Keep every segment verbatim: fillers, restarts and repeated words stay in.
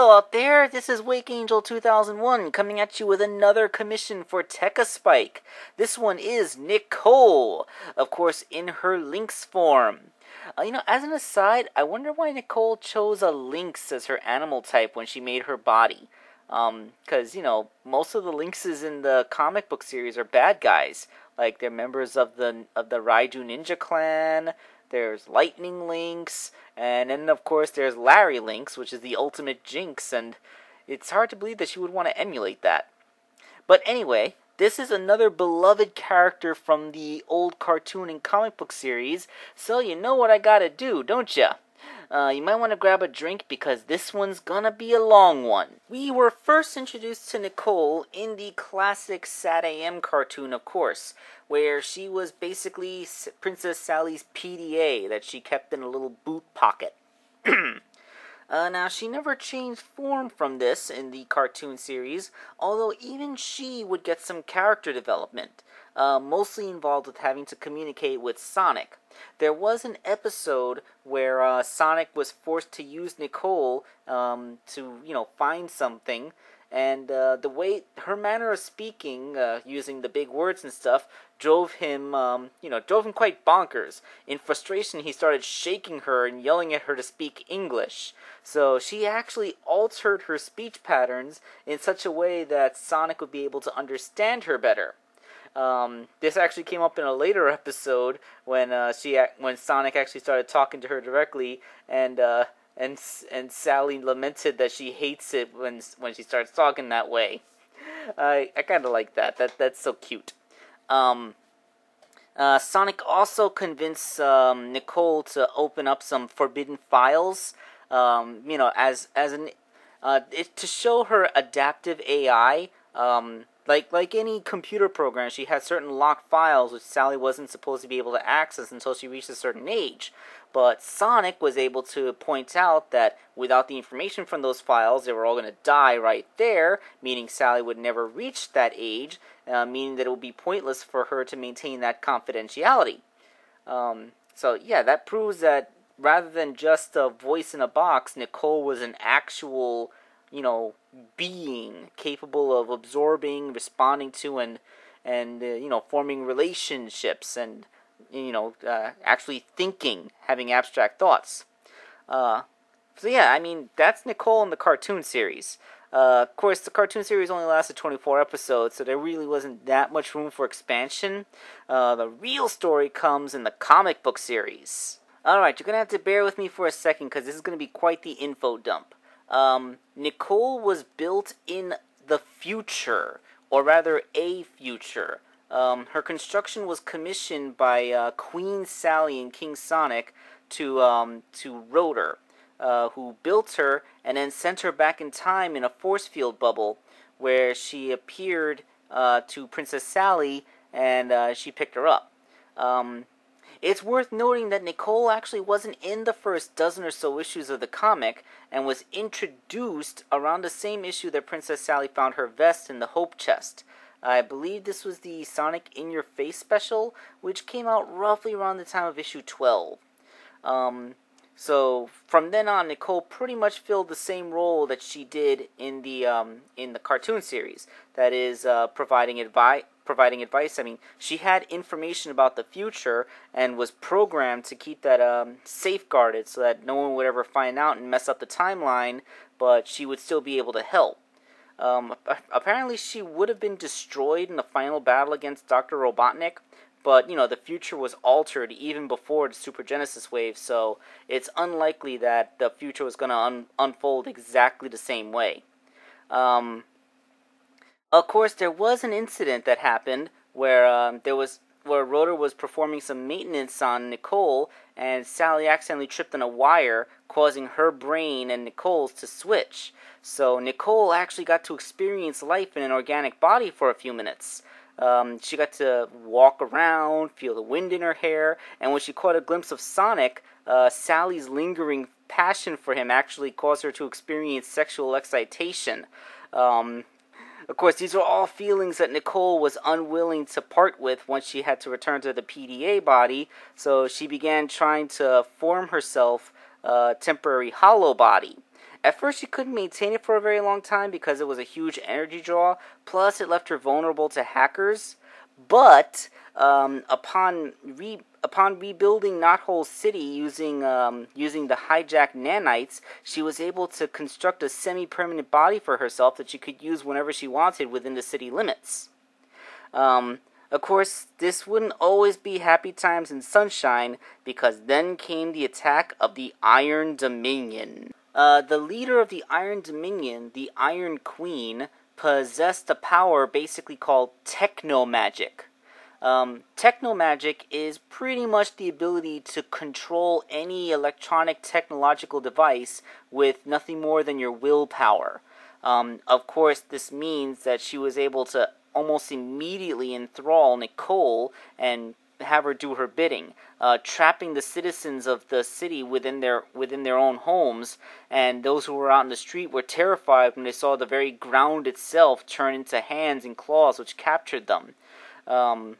Hello up there, this is Wake Angel two thousand one coming at you with another commission for Tekka Spike. This one is Nicole, of course in her Lynx form. Uh, you know, as an aside, I wonder why Nicole chose a Lynx as her animal type when she made her body. Um, cause you know, most of the Lynxes in the comic book series are bad guys. Like they're members of the, of the Raiju Ninja Clan. There's Lightning Lynx, and then of course there's Larry Lynx, which is the ultimate jinx, and it's hard to believe that she would want to emulate that. But anyway, this is another beloved character from the old cartoon and comic book series, so you know what I gotta do, don't ya? Uh, you might want to grab a drink because this one's gonna be a long one. We were first introduced to Nicole in the classic SATAM cartoon, of course, where she was basically Princess Sally's P D A that she kept in a little boot pocket. Uh, now, she never changed form from this in the cartoon series, although even she would get some character development, uh, mostly involved with having to communicate with Sonic. There was an episode where uh, Sonic was forced to use Nicole um, to, you know, find something, and uh, the way her manner of speaking, uh, using the big words and stuff, drove him, um, you know, drove him quite bonkers. In frustration, he started shaking her and yelling at her to speak English. So she actually altered her speech patterns in such a way that Sonic would be able to understand her better. Um, this actually came up in a later episode when uh, she, when Sonic actually started talking to her directly, and uh, and and Sally lamented that she hates it when when she starts talking that way. I I kind of like that. That that's so cute. Um, uh, Sonic also convinced um, Nicole to open up some forbidden files, um, you know, as as an uh, it, to show her adaptive A I. Um, like like any computer program, she had certain locked files which Sally wasn't supposed to be able to access until she reached a certain age. But Sonic was able to point out that without the information from those files, they were all going to die right there, meaning Sally would never reach that age, uh, meaning that it would be pointless for her to maintain that confidentiality. Um, so yeah, that proves that rather than just a voice in a box, Nicole was an actual, you know, being capable of absorbing, responding to, and, and uh, you know, forming relationships and, you know, uh, actually thinking, having abstract thoughts. Uh, so yeah, I mean, that's Nicole in the cartoon series. Uh, of course, the cartoon series only lasted twenty-four episodes, so there really wasn't that much room for expansion. Uh, the real story comes in the comic book series. Alright, you're going to have to bear with me for a second, because this is going to be quite the info dump. Um, Nicole was built in the future, or rather a future. Um, her construction was commissioned by uh, Queen Sally and King Sonic to um, to Rotor, uh, who built her and then sent her back in time in a force field bubble, where she appeared uh, to Princess Sally, and uh, she picked her up. Um, It's worth noting that Nicole actually wasn't in the first dozen or so issues of the comic, and was introduced around the same issue that Princess Sally found her vest in the Hope Chest. I believe this was the Sonic In Your Face special, which came out roughly around the time of issue twelve. Um, so from then on, Nicole pretty much filled the same role that she did in the um, in the cartoon series. That is, uh, providing advice. providing advice. I mean, she had information about the future and was programmed to keep that um, safeguarded so that no one would ever find out and mess up the timeline, but she would still be able to help. Um, apparently she would have been destroyed in the final battle against Doctor Robotnik, but, you know, the future was altered even before the Super Genesis Wave, so it's unlikely that the future was going to un unfold exactly the same way. Um... Of course, there was an incident that happened where um, there was where Rotor was performing some maintenance on Nicole, and Sally accidentally tripped on a wire, causing her brain and Nicole's to switch. So Nicole actually got to experience life in an organic body for a few minutes. Um, she got to walk around, feel the wind in her hair, and when she caught a glimpse of Sonic, uh, Sally's lingering passion for him actually caused her to experience sexual excitation. Um... Of course, these are all feelings that Nicole was unwilling to part with once she had to return to the P D A body, so she began trying to form herself a temporary hollow body. At first, she couldn't maintain it for a very long time because it was a huge energy draw, plus it left her vulnerable to hackers. But um, upon re upon rebuilding Knothole City using um, using the hijacked nanites, she was able to construct a semi-permanent body for herself that she could use whenever she wanted within the city limits. Um, of course, this wouldn't always be happy times and sunshine, because then came the attack of the Iron Dominion. Uh, the leader of the Iron Dominion, the Iron Queen, possessed a power basically called Technomagic. Um, Technomagic is pretty much the ability to control any electronic technological device with nothing more than your willpower. Um, of course, this means that she was able to almost immediately enthrall Nicole and have her do her bidding, uh, trapping the citizens of the city within their within their own homes, and those who were out in the street were terrified when they saw the very ground itself turn into hands and claws, which captured them. Um,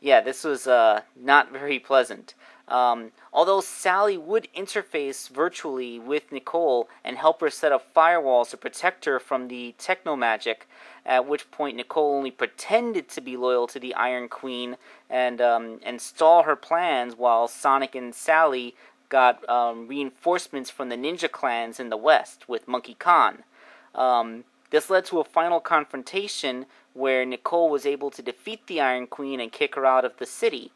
yeah, this was uh, not very pleasant. Um, although Sally would interface virtually with Nicole and help her set up firewalls to protect her from the Technomagic, at which point Nicole only pretended to be loyal to the Iron Queen and um, and stall her plans while Sonic and Sally got um, reinforcements from the ninja clans in the West with Monkey Khan. Um, this led to a final confrontation where Nicole was able to defeat the Iron Queen and kick her out of the city.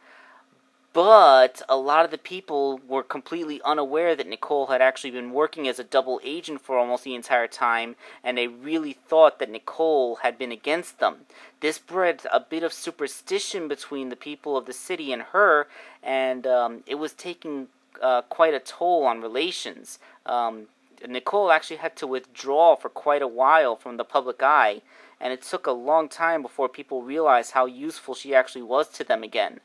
But a lot of the people were completely unaware that Nicole had actually been working as a double agent for almost the entire time, and they really thought that Nicole had been against them. This bred a bit of superstition between the people of the city and her, and um, it was taking uh, quite a toll on relations. Um, Nicole actually had to withdraw for quite a while from the public eye, and it took a long time before people realized how useful she actually was to them again.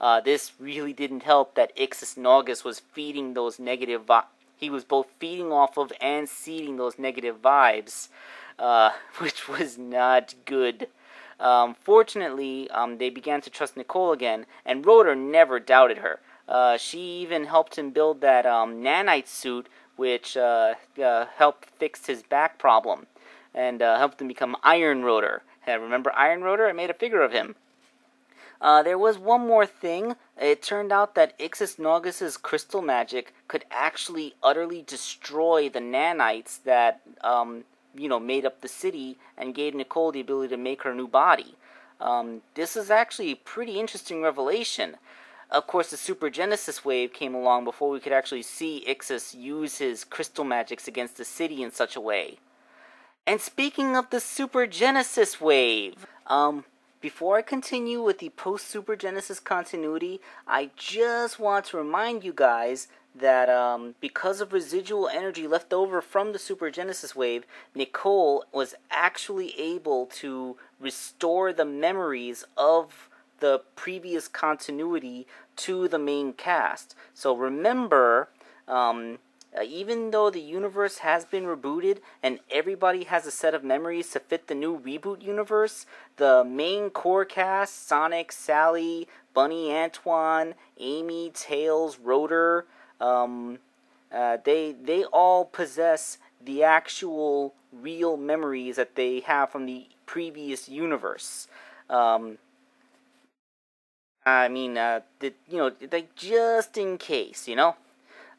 Uh, this really didn't help that Ixis Naugus was feeding those negative vibes. He was both feeding off of and seeding those negative vibes, uh, which was not good. Um, fortunately, um, they began to trust Nicole again, and Rotor never doubted her. Uh, she even helped him build that um, nanite suit, which uh, uh, helped fix his back problem, and uh, helped him become Iron Rotor. And remember Iron Rotor? I made a figure of him. Uh, there was one more thing. It turned out that Ixis Naugus's crystal magic could actually utterly destroy the nanites that, um, you know, made up the city and gave Nicole the ability to make her new body. Um, this is actually a pretty interesting revelation. Of course, the Super Genesis Wave came along before we could actually see Ixis use his crystal magics against the city in such a way. And speaking of the Super Genesis Wave, um... before I continue with the post-Super Genesis continuity, I just want to remind you guys that um, because of residual energy left over from the Super Genesis Wave, Nicole was actually able to restore the memories of the previous continuity to the main cast. So remember, um, Uh, even though the universe has been rebooted and everybody has a set of memories to fit the new reboot universe, the main core cast, Sonic, Sally, Bunny, Antoine, Amy, Tails, Rotor, um, uh, they, they all possess the actual real memories that they have from the previous universe. Um... I mean, uh, the, you know, like, just in case, you know?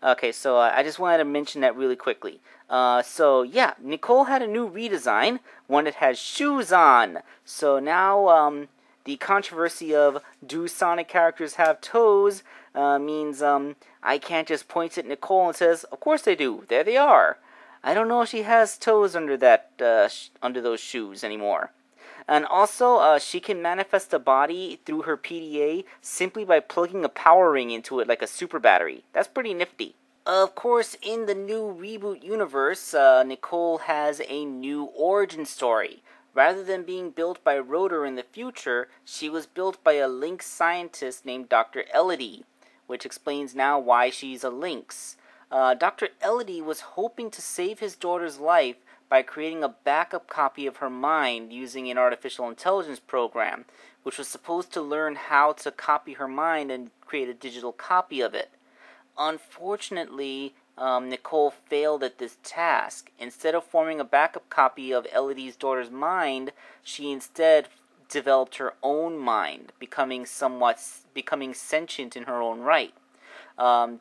Okay, so uh, I just wanted to mention that really quickly. Uh, so, yeah, Nicole had a new redesign, one that has shoes on. So now um, the controversy of do Sonic characters have toes uh, means um, I can't just point at Nicole and says, of course they do, there they are. I don't know if she has toes under, that, uh, sh under those shoes anymore. And also, uh, she can manifest a body through her P D A simply by plugging a power ring into it like a super battery. That's pretty nifty. Of course, in the new reboot universe, uh, Nicole has a new origin story. Rather than being built by Rotor in the future, she was built by a Lynx scientist named Doctor Elodie, which explains now why she's a Lynx. Uh, Doctor Elodie was hoping to save his daughter's life by creating a backup copy of her mind using an artificial intelligence program, which was supposed to learn how to copy her mind and create a digital copy of it. Unfortunately, um, Nicole failed at this task. Instead of forming a backup copy of Elodie's daughter's mind, she instead developed her own mind, becoming somewhat becoming sentient in her own right. Um,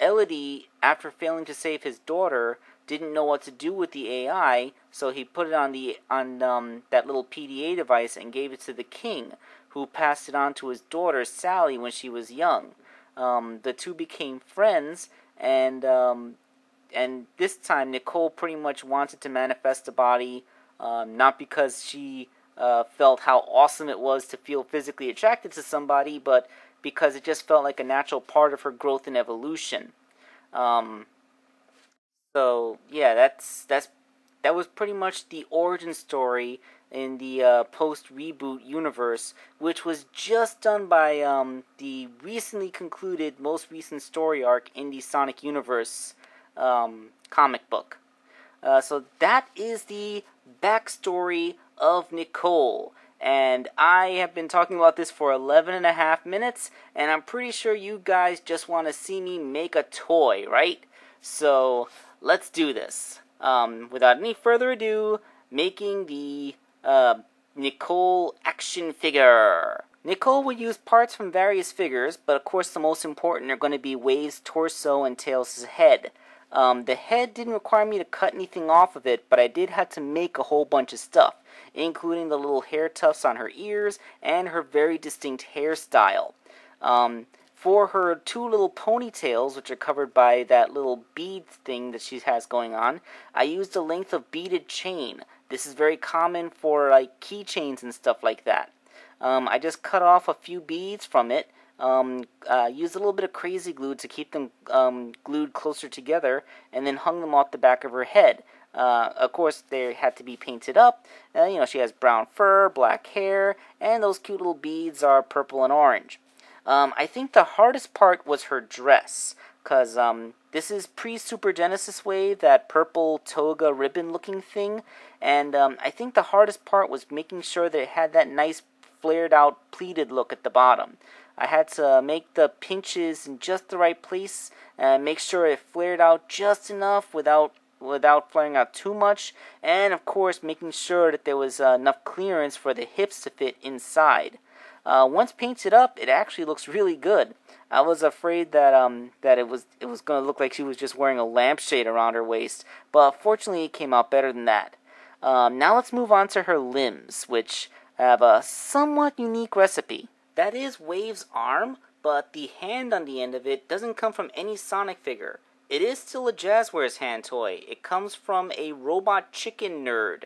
Elodie, after failing to save his daughter, didn't know what to do with the A I, so he put it on the on um, that little P D A device and gave it to the king, who passed it on to his daughter Sally when she was young. Um, the two became friends, and um, and this time Nicole pretty much wanted to manifest a body, um, not because she uh, felt how awesome it was to feel physically attracted to somebody, but because it just felt like a natural part of her growth and evolution. Um, so yeah, that's that's that was pretty much the origin story in the uh, post-reboot universe, which was just done by um, the recently concluded, most recent story arc in the Sonic Universe um, comic book. Uh, so that is the backstory of Nicole. And I have been talking about this for eleven and a half minutes, and I'm pretty sure you guys just want to see me make a toy, right? So let's do this. Um, without any further ado, making the uh, Nicole action figure. Nicole will use parts from various figures, but of course the most important are going to be Wave's torso and Tails' head. Um, the head didn't require me to cut anything off of it, but I did have to make a whole bunch of stuff, including the little hair tufts on her ears and her very distinct hairstyle. Um, for her two little ponytails, which are covered by that little bead thing that she has going on, I used a length of beaded chain. This is very common for like keychains and stuff like that. Um, I just cut off a few beads from it, um, uh, used a little bit of crazy glue to keep them um, glued closer together, and then hung them off the back of her head. Uh, of course, they had to be painted up. Uh, you know, she has brown fur, black hair, and those cute little beads are purple and orange. Um, I think the hardest part was her dress, because um, this is pre-Super Genesis Wave, that purple toga ribbon-looking thing, and um, I think the hardest part was making sure that it had that nice flared-out pleated look at the bottom. I had to make the pinches in just the right place, and make sure it flared out just enough without without flaring out too much, and of course making sure that there was uh, enough clearance for the hips to fit inside. Uh, once painted up, it actually looks really good. I was afraid that um that it was it was going to look like she was just wearing a lampshade around her waist, but fortunately it came out better than that. Um, now let's move on to her limbs, which have a somewhat unique recipe. That is Wave's arm, but the hand on the end of it doesn't come from any Sonic figure. It is still a Jazwares hand toy. It comes from a Robot Chicken nerd.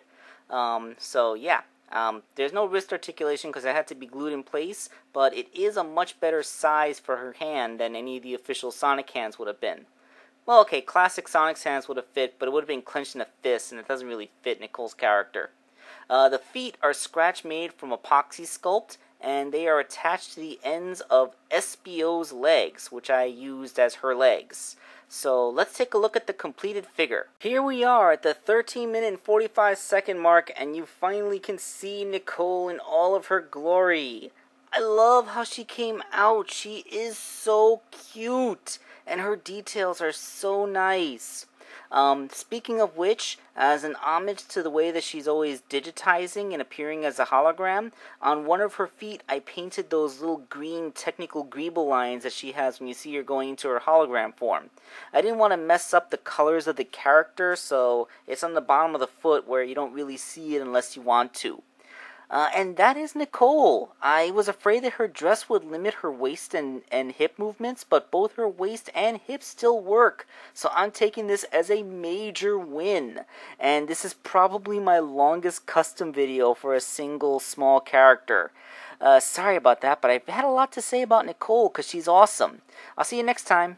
Um, so yeah. Um, there's no wrist articulation because it had to be glued in place, but it is a much better size for her hand than any of the official Sonic hands would have been. Well, okay, classic Sonic's hands would have fit, but it would have been clenched in a fist, and it doesn't really fit Nicole's character. Uh, the feet are scratch-made from epoxy sculpt, and they are attached to the ends of S B O's legs, which I used as her legs. So let's take a look at the completed figure. Here we are at the thirteen minute and forty-five second mark, and you finally can see Nicole in all of her glory. I love how she came out. She is so cute, and her details are so nice. Um, speaking of which, as an homage to the way that she's always digitizing and appearing as a hologram, on one of her feet I painted those little green technical greeble lines that she has when you see her going into her hologram form. I didn't want to mess up the colors of the character, so it's on the bottom of the foot where you don't really see it unless you want to. Uh, and that is Nicole. I was afraid that her dress would limit her waist and, and hip movements, but both her waist and hip still work. So I'm taking this as a major win. And this is probably my longest custom video for a single small character. Uh, sorry about that, but I've had a lot to say about Nicole because she's awesome. I'll see you next time.